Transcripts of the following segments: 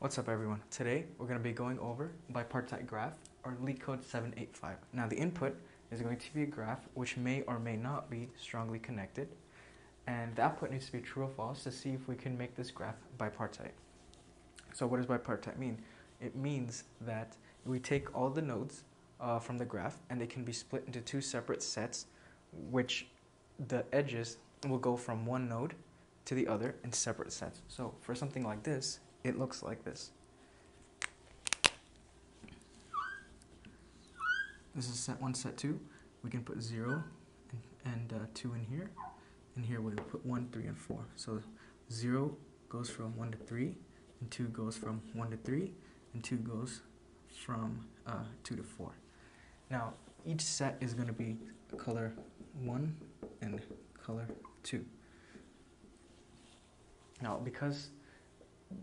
What's up everyone? Today we're going to be going over bipartite graph or LeetCode 785. Now the input is going to be a graph which may or may not be strongly connected, and the output needs to be true or false to see if we can make this graph bipartite. So what does bipartite mean? It means that we take all the nodes from the graph and they can be split into two separate sets, which the edges will go from one node to the other in separate sets. So for something like this, it looks like this. This is set 1, set 2. We can put 0 and 2 in here. And here we put 1, 3, and 4. So 0 goes from 1 to 3, and 2 goes from 1 to 3, and 2 goes from 2 to 4. Now, each set is going to be color 1 and color 2. Now, because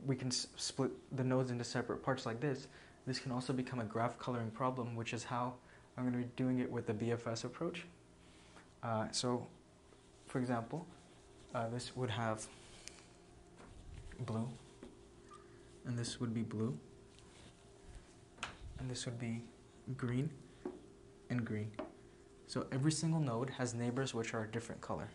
we can split the nodes into separate parts like this, this can also become a graph coloring problem, which is how I'm going to be doing it with the BFS approach. So, for example, this would have blue, and this would be blue, and this would be green, and green. So every single node has neighbors which are a different color.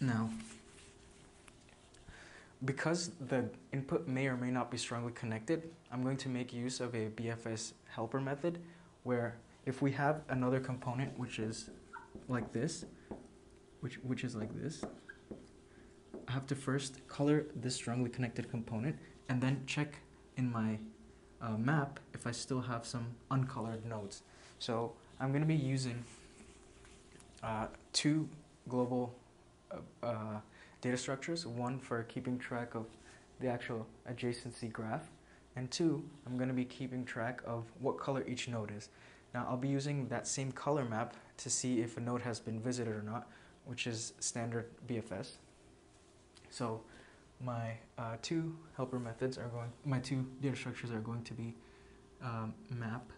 Now, because the input may or may not be strongly connected, I'm going to make use of a BFS helper method, where if we have another component which is like this, which is like this, I have to first color this strongly connected component and then check in my map if I still have some uncolored nodes. So I'm going to be using two global data structures, one for keeping track of the actual adjacency graph, and two, I'm going to be keeping track of what color each node is. Now I'll be using that same color map to see if a node has been visited or not, which is standard BFS. So my two helper methods are going, my two data structures are going to be map.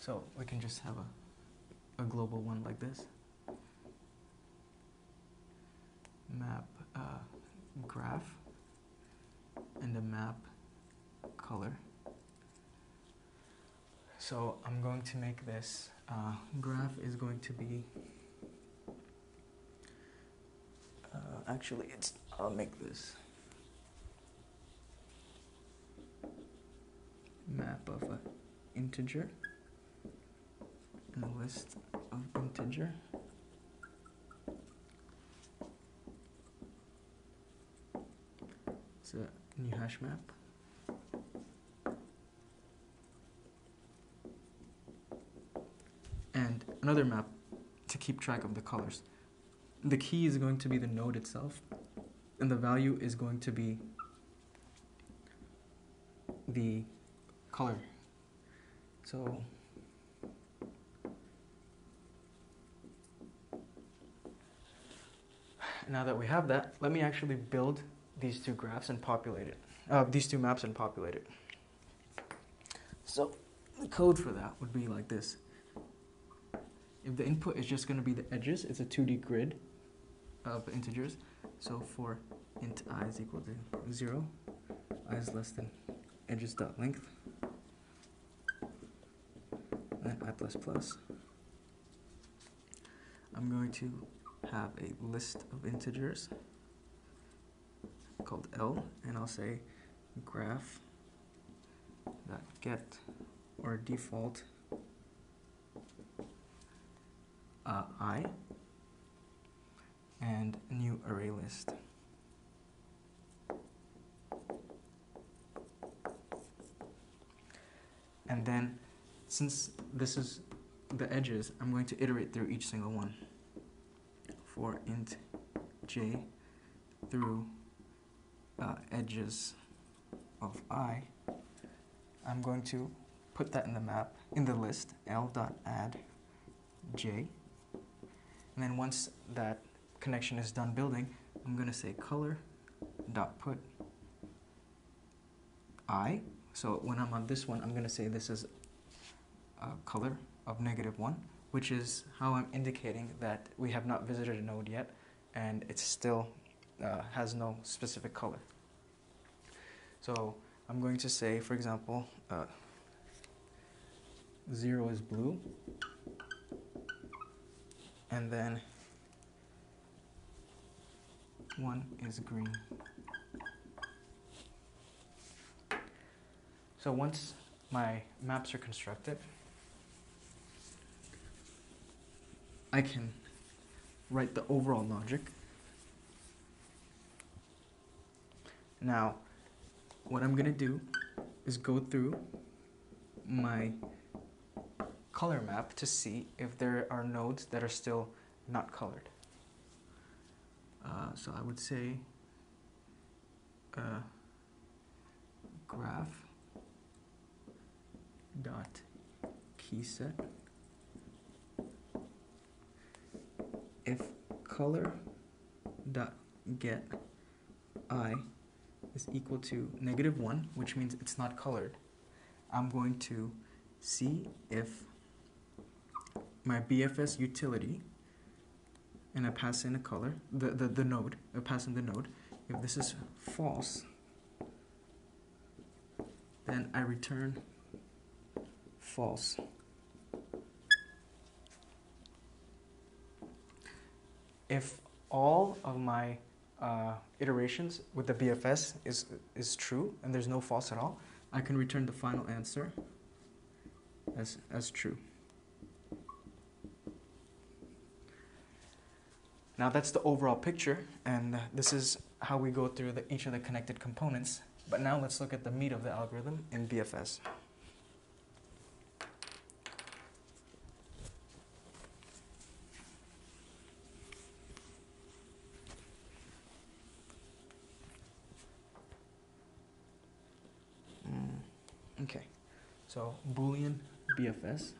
So we can just have a global one like this. Map graph and the map color. So I'm going to make this graph is going to be actually it's I'll make this map of an integer and a list of integer. A new hash map. And another map to keep track of the colors. The key is going to be the node itself, and the value is going to be the color. So now that we have that, let me actually build these two graphs and populate it, these two maps and populate it. So the code for that would be like this. If the input is just going to be the edges, it's a 2D grid of integers. So for int I is equal to 0, I is less than edges dot length, and I plus plus. I'm going to have a list of integers called L, and I'll say graph dot get or default I and new array list. And then since this is the edges, I'm going to iterate through each single one for int j through edges of I. I'm going to put that in the map, in the list, l.add j, And then once that connection is done building, I'm going to say color.put I. So when I'm on this one, I'm going to say this is a color of -1, which is how I'm indicating that we have not visited a node yet, and it still has no specific color. So I'm going to say, for example, 0 is blue, and then 1 is green. So once my maps are constructed, I can write the overall logic. Now, what I'm going to do is go through my color map to see if there are nodes that are still not colored. So I would say graph dot keyset if color dot get I is equal to -1, which means it's not colored, I'm going to see if my BFS utility, and I pass in a color, the node, I pass in the node. If this is false, then I return false. If all of my iterations with the BFS is true and there's no false at all, I can return the final answer as true. Now that's the overall picture, and this is how we go through each of the connected components. But now let's look at the meat of the algorithm in BFS. Okay, so Boolean BFS.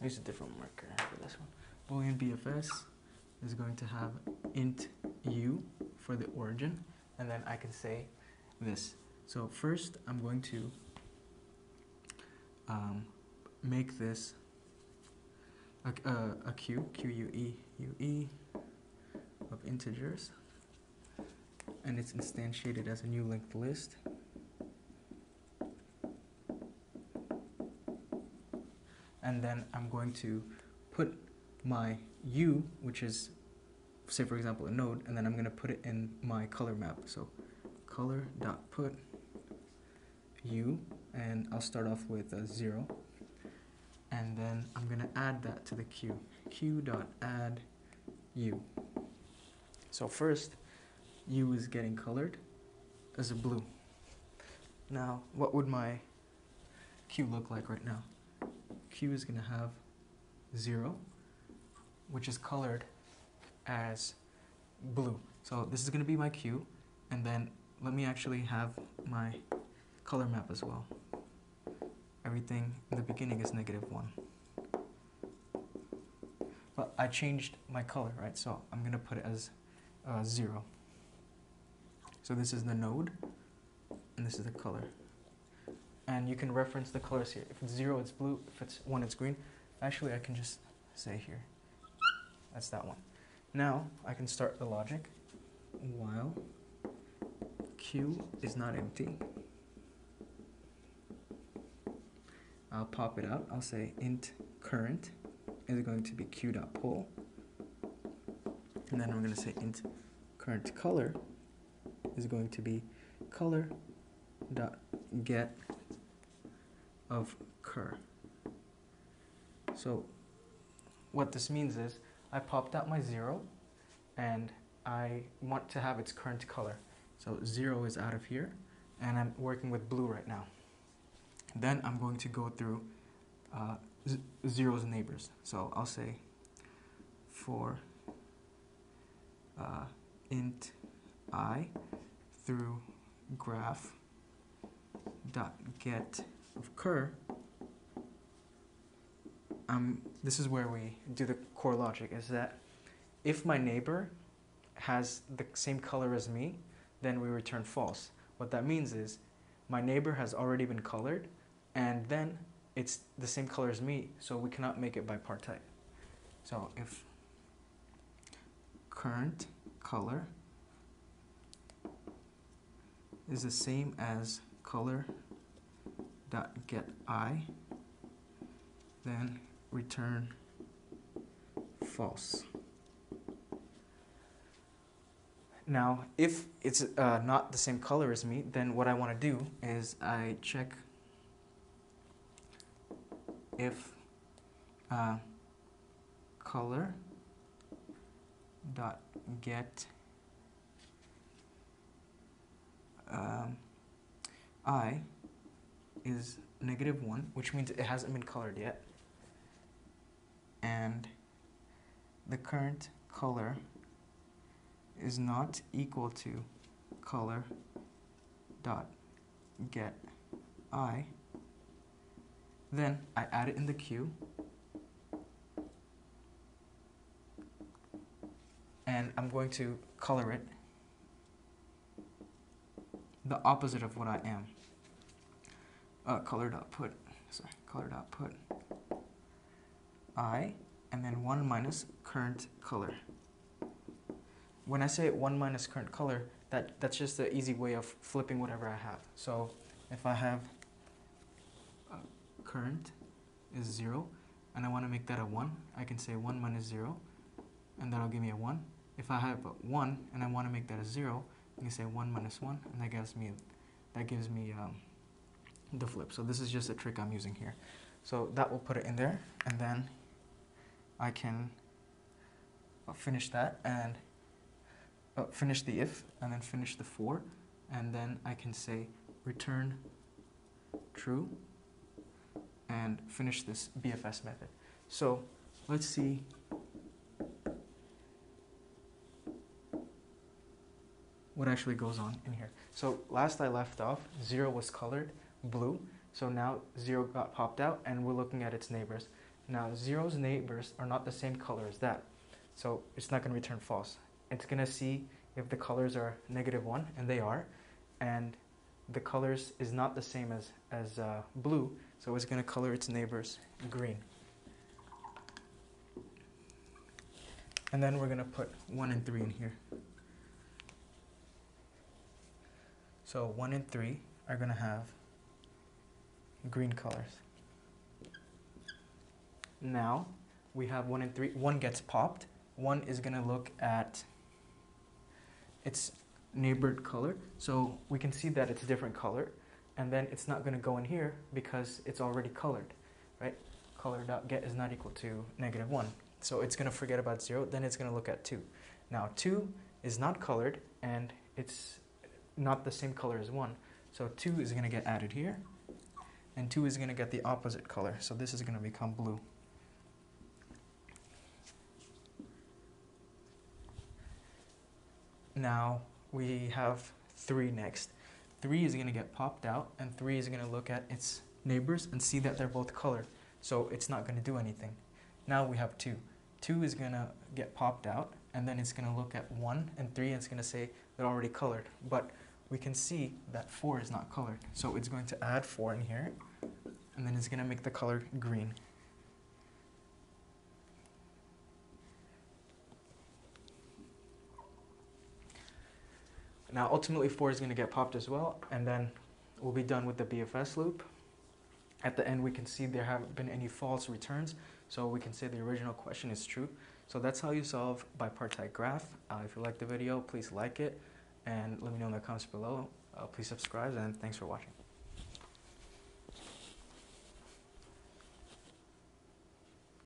I use a different marker for this one. Boolean BFS is going to have int u for the origin, and then I can say this. So first, I'm going to make this a queue, QUE, of integers. And it's instantiated as a new linked list. And then I'm going to put my U, which is, say for example, a node, and then I'm going to put it in my color map. So color.put U, and I'll start off with 0. And then I'm going to add that to the queue, q.add U. So first, U is getting colored as a blue. Now, what would my Q look like right now? Q is going to have 0, which is colored as blue. So this is going to be my Q, and then let me actually have my color map as well. Everything in the beginning is -1. But I changed my color, right? So I'm going to put it as 0. So this is the node, and this is the color. And you can reference the colors here. If it's 0, it's blue. If it's 1, it's green. Actually, I can just say here. That's that one. Now, I can start the logic. While Q is not empty, I'll pop it out. I'll say int current is going to be Q.pull. And then I'm going to say int current color is going to be color.get of cur. So what this means is I popped out my 0, and I want to have its current color. So 0 is out of here, and I'm working with blue right now. Then I'm going to go through zero's neighbors. So I'll say for int I through graph dot get of cur this is where we do the core logic, is that if my neighbor has the same color as me, then we return false. What that means is my neighbor has already been colored, and then it's the same color as me, so we cannot make it bipartite. So if current color is the same as color.getI, then return false. Now, if it's not the same color as me, then what I want to do is I check if color dot get I is -1, which means it hasn't been colored yet, and the current color is not equal to color dot get I, then I add it in the queue, and I'm going to color it the opposite of what I am. Color dot put, sorry, color dot put I, and then 1 minus current color. When I say 1 minus current color, that's just the easy way of flipping whatever I have. So if I have current is 0, and I want to make that a 1, I can say 1 minus 0, and that'll give me a 1. If I have a 1 and I want to make that a 0, I can say 1 minus 1, and that gives me the flip. So this is just a trick I'm using here. So that will put it in there, and then I can finish that and finish the if, and then finish the for, and then I can say return true, and finish this BFS method. So let's see. What actually goes on in here? So last I left off, 0 was colored blue, so now 0 got popped out, and we're looking at its neighbors. Now 0's neighbors are not the same color as that, so it's not going to return false. It's going to see if the colors are -1, and they are, and the colors is not the same as blue, so it's going to color its neighbors green. And then we're going to put 1 and 3 in here. So 1 and 3 are going to have green colors. Now we have 1 and 3. 1 gets popped. 1 is going to look at its neighbor color, so we can see that it's a different color, and then it's not going to go in here because it's already colored, right? Color.get is not equal to -1, so it's going to forget about 0, then it's going to look at 2. Now 2 is not colored, and it's not the same color as 1, so 2 is going to get added here, and 2 is going to get the opposite color, so this is going to become blue. Now we have 3 next. 3 is going to get popped out, and 3 is going to look at its neighbors and see that they're both colored, so it's not going to do anything. Now we have 2. 2 is going to get popped out, and then it's going to look at 1 and 3, and it's going to say they're already colored. But we can see that 4 is not colored, so it's going to add 4 in here, and then it's going to make the color green. Now ultimately 4 is going to get popped as well, and then we'll be done with the BFS loop. At the end we can see there haven't been any false returns, so we can say the original question is true. So that's how you solve bipartite graph. If you liked the video, please like it, and let me know in the comments below. Please subscribe, and thanks for watching.